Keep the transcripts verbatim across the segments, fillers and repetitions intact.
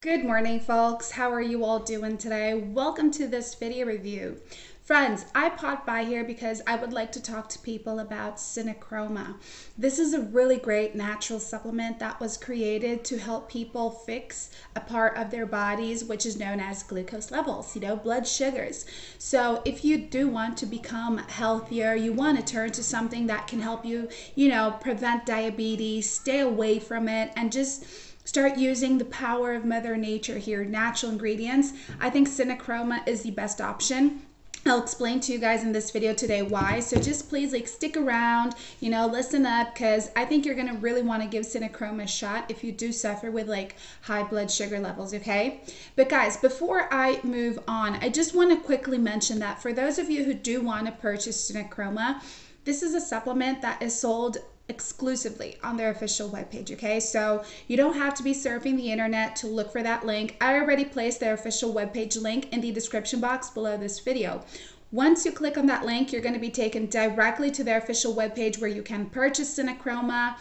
Good morning, folks. How are you all doing today? Welcome to this video review. Friends, I popped by here because I would like to talk to people about CinnaChroma. This is a really great natural supplement that was created to help people fix a part of their bodies, which is known as glucose levels, you know, blood sugars. So if you do want to become healthier, you want to turn to something that can help you, you know, prevent diabetes, stay away from it, and just start using the power of Mother Nature here, natural ingredients. I think CinnaChroma is the best option. I'll explain to you guys in this video today why. So just please like stick around, you know, listen up, because I think you're going to really want to give CinnaChroma a shot if you do suffer with like high blood sugar levels, okay? But guys, before I move on, I just want to quickly mention that for those of you who do want to purchase CinnaChroma, this is a supplement that is sold exclusively on their official webpage, okay? So you don't have to be surfing the internet to look for that link. I already placed their official webpage link in the description box below this video. Once you click on that link, you're going to be taken directly to their official webpage where you can purchase CinnaChroma,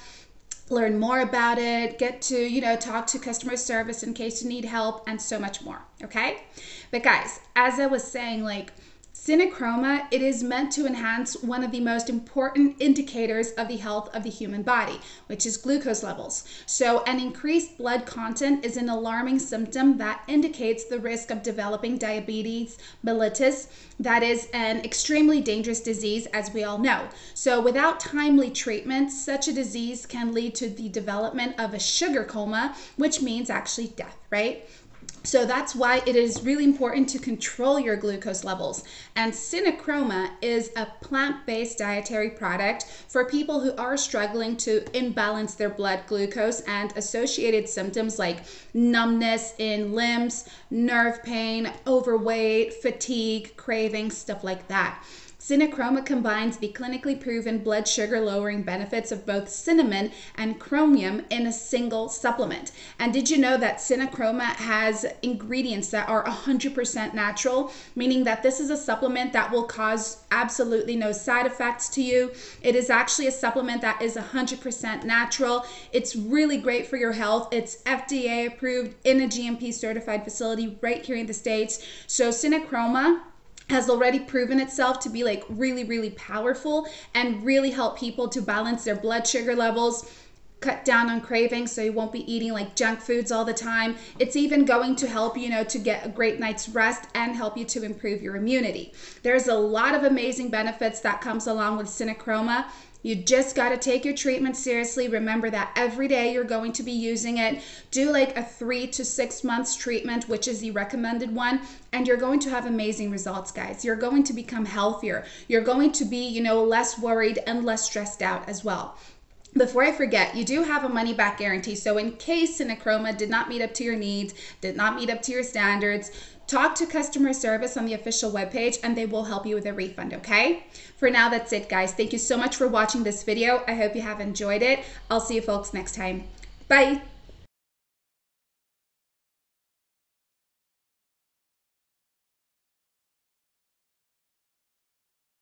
learn more about it, get to, you know, talk to customer service in case you need help, and so much more, okay? But guys, as I was saying, like, CinnaChroma, it is meant to enhance one of the most important indicators of the health of the human body, which is glucose levels. So an increased blood content is an alarming symptom that indicates the risk of developing diabetes mellitus. That is an extremely dangerous disease, as we all know. So without timely treatment, such a disease can lead to the development of a sugar coma, which means actually death, right? So that's why it is really important to control your glucose levels. And CinnaChroma is a plant-based dietary product for people who are struggling to imbalance their blood glucose and associated symptoms like numbness in limbs, nerve pain, overweight, fatigue, cravings, stuff like that. CinnaChroma combines the clinically proven blood sugar lowering benefits of both cinnamon and chromium in a single supplement. And did you know that CinnaChroma has ingredients that are one hundred percent natural, meaning that this is a supplement that will cause absolutely no side effects to you. It is actually a supplement that is one hundred percent natural. It's really great for your health. It's F D A approved in a G M P certified facility right here in the States. So CinnaChroma has already proven itself to be like really, really powerful and really help people to balance their blood sugar levels, cut down on cravings so you won't be eating like junk foods all the time. It's even going to help, you know, to get a great night's rest and help you to improve your immunity. There's a lot of amazing benefits that comes along with CinnaChroma. You just got to take your treatment seriously. Remember that every day you're going to be using it. Do like a three to six months treatment, which is the recommended one, and you're going to have amazing results, guys. You're going to become healthier. You're going to be, you know, less worried and less stressed out as well. Before I forget, you do have a money-back guarantee. So in case CinnaChroma did not meet up to your needs, did not meet up to your standards, talk to customer service on the official webpage and they will help you with a refund, okay? For now, that's it, guys. Thank you so much for watching this video. I hope you have enjoyed it. I'll see you folks next time. Bye.